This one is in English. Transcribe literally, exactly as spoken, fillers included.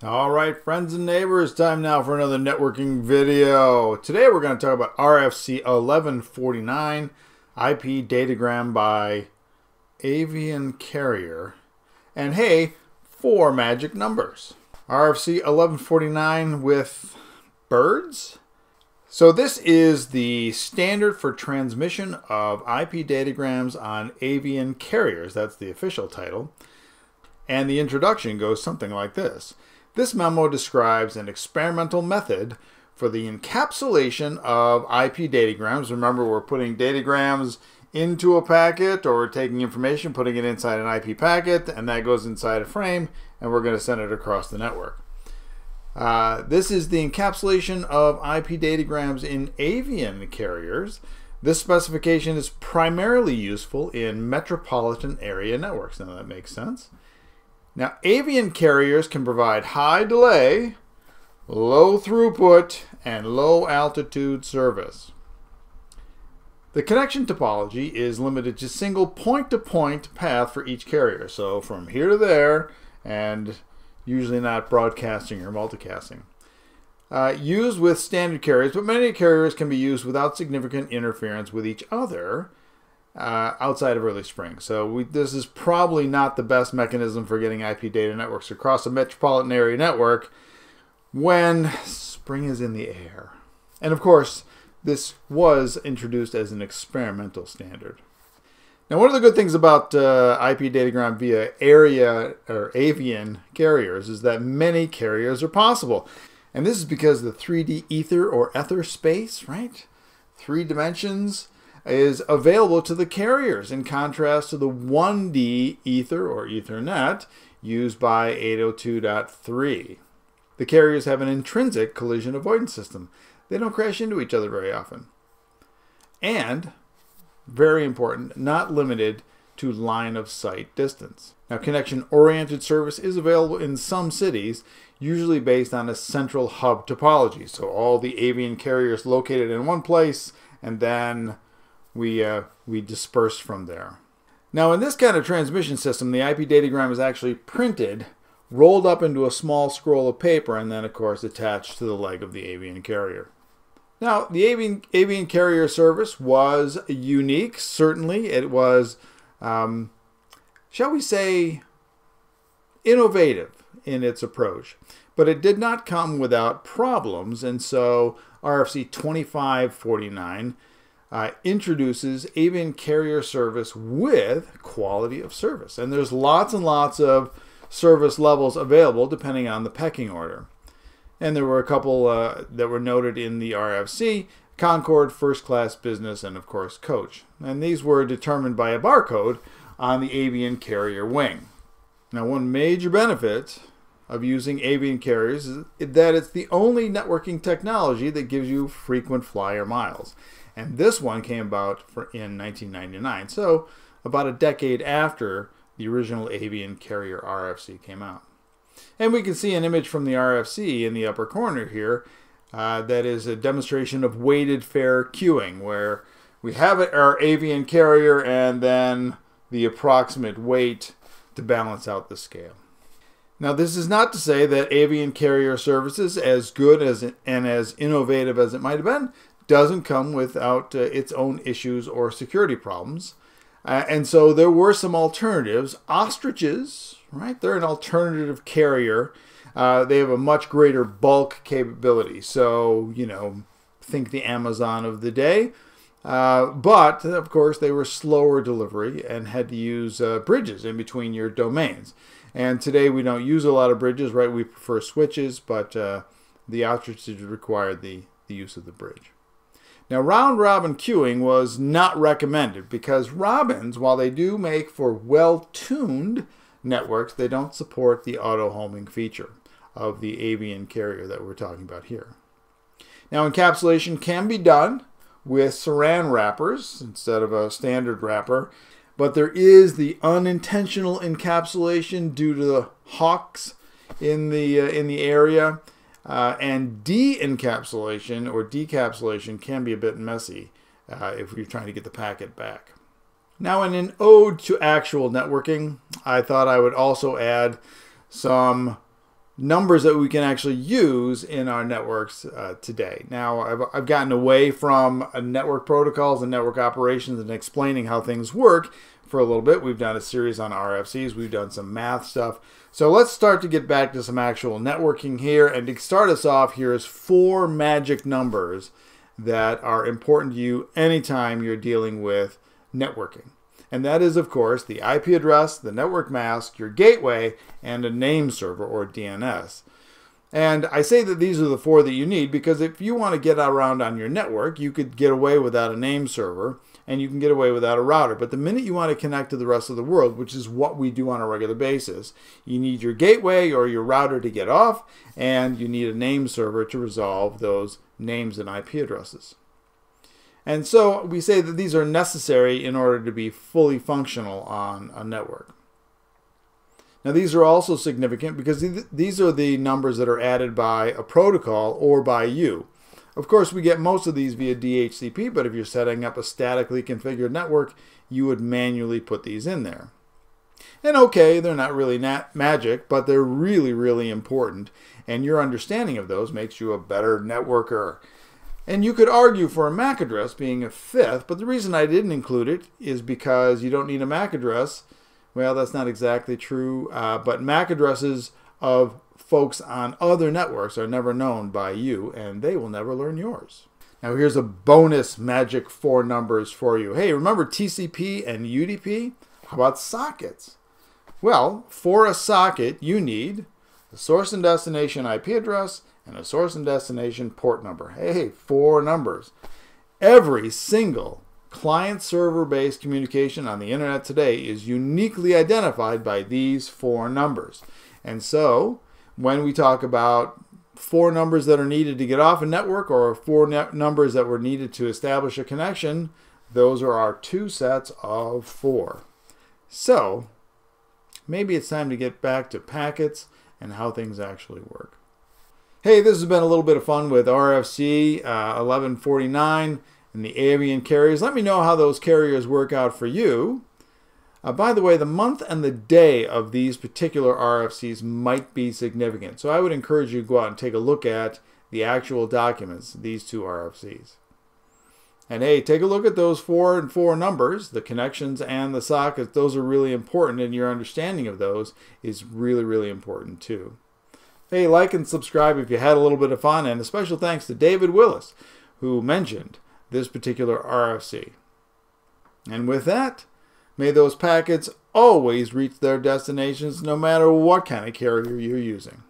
All right, friends and neighbors, time now for another networking video. Today we're going to talk about R F C eleven forty-nine, I P datagram by avian carrier, and hey, four magic numbers. R F C eleven forty-nine with birds. So this is the standard for transmission of I P datagrams on avian carriers. That's the official title. And the introduction goes something like this. This memo describes an experimental method for the encapsulation of I P datagrams. Remember, we're putting datagrams into a packet, or we're taking information, putting it inside an I P packet, and that goes inside a frame, and we're going to send it across the network. Uh, this is the encapsulation of I P datagrams in avian carriers. This specification is primarily useful in metropolitan area networks. Now that makes sense. Now, avian carriers can provide high delay, low throughput, and low altitude service. The connection topology is limited to single point-to-point path for each carrier. So from here to there, and usually not broadcasting or multicasting. Uh, used with standard carriers, but many carriers can be used without significant interference with each other. Uh, outside of early spring. So we, this is probably not the best mechanism for getting I P data networks across a metropolitan area network when spring is in the air. And of course, this was introduced as an experimental standard. Now, one of the good things about uh, I P datagram via area or avian carriers is that many carriers are possible. And this is because the three D ether or ether space, right? Three dimensions is available to the carriers in contrast to the one D ether or ethernet used by eight oh two dot three. The carriers have an intrinsic collision avoidance system. They don't crash into each other very often. And, very important, not limited to line of sight distance. Now, connection oriented service is available in some cities, usually based on a central hub topology. So all the avian carriers located in one place, and then we, uh, we disperse from there. Now, in this kind of transmission system, the I P datagram is actually printed, rolled up into a small scroll of paper, and then, of course, attached to the leg of the avian carrier. Now, the avian, avian carrier service was unique, certainly. It was, um, shall we say, innovative in its approach. But it did not come without problems, and so R F C twenty-five forty-nine Uh, introduces avian carrier service with quality of service. And there's lots and lots of service levels available depending on the pecking order. And there were a couple uh, that were noted in the R F C: Concord, First Class Business, and of course Coach. And these were determined by a barcode on the avian carrier wing. Now, one major benefit of using avian carriers is that it's the only networking technology that gives you frequent flyer miles. And this one came about for in nineteen ninety-nine, so about a decade after the original avian carrier R F C came out. And we can see an image from the R F C in the upper corner here uh, that is a demonstration of weighted fair queuing, where we have our avian carrier and then the approximate weight to balance out the scale. Now, this is not to say that avian carrier services, as good as and as innovative as it might have been, doesn't come without uh, its own issues or security problems. Uh, and so there were some alternatives. Ostriches, right? They're an alternative carrier. Uh, they have a much greater bulk capability. So, you know, think the Amazon of the day. Uh, but, of course, they were slower delivery and had to use uh, bridges in between your domains. And today we don't use a lot of bridges, right? We prefer switches, but uh, the ostriches required the, the use of the bridge. Now, round-robin queuing was not recommended because robins, while they do make for well-tuned networks, they don't support the auto-homing feature of the avian carrier that we're talking about here. Now, encapsulation can be done with saran wrappers instead of a standard wrapper, but there is the unintentional encapsulation due to the hawks in the, uh, in the area. Uh, and de-encapsulation or decapsulation can be a bit messy uh, if you're trying to get the packet back. Now, in an ode to actual networking, I thought I would also add some numbers that we can actually use in our networks uh, today. Now, I've, I've gotten away from uh, network protocols and network operations and explaining how things work for a little bit. We've done a series on R F Cs. We've done some math stuff. So let's start to get back to some actual networking here. And to start us off, here is four magic numbers that are important to you anytime you're dealing with networking. And that is, of course, the I P address, the network mask, your gateway, and a name server, or D N S. And I say that these are the four that you need because if you want to get around on your network, you could get away without a name server, and you can get away without a router. But the minute you want to connect to the rest of the world, which is what we do on a regular basis, you need your gateway or your router to get off, and you need a name server to resolve those names and I P addresses. And so we say that these are necessary in order to be fully functional on a network. Now, these are also significant because these are the numbers that are added by a protocol or by you. Of course, we get most of these via D H C P, but if you're setting up a statically configured network, you would manually put these in there. And okay, they're not really not magic, but they're really, really important. And your understanding of those makes you a better networker. And you could argue for a M A C address being a fifth, but the reason I didn't include it is because you don't need a M A C address. Well, that's not exactly true, uh, but M A C addresses of folks on other networks are never known by you, and they will never learn yours. Now, here's a bonus magic four numbers for you. Hey, remember T C P and U D P? How about sockets? Well, for a socket, you need the source and destination I P address, and a source and destination port number. Hey, four numbers. Every single client-server based communication on the internet today is uniquely identified by these four numbers. And so when we talk about four numbers that are needed to get off a network or four numbers that were needed to establish a connection, those are our two sets of four. So maybe it's time to get back to packets and how things actually work. Hey, this has been a little bit of fun with R F C uh, eleven forty-nine and the avian carriers. Let me know how those carriers work out for you. Uh, by the way, the month and the day of these particular R F Cs might be significant. So I would encourage you to go out and take a look at the actual documents, these two R F Cs. And hey, take a look at those four and four numbers, the connections and the sockets. Those are really important, and your understanding of those is really, really important too. Hey, like and subscribe if you had a little bit of fun, and a special thanks to David Willis, who mentioned this particular R F C. And with that, may those packets always reach their destinations no matter what kind of carrier you're using.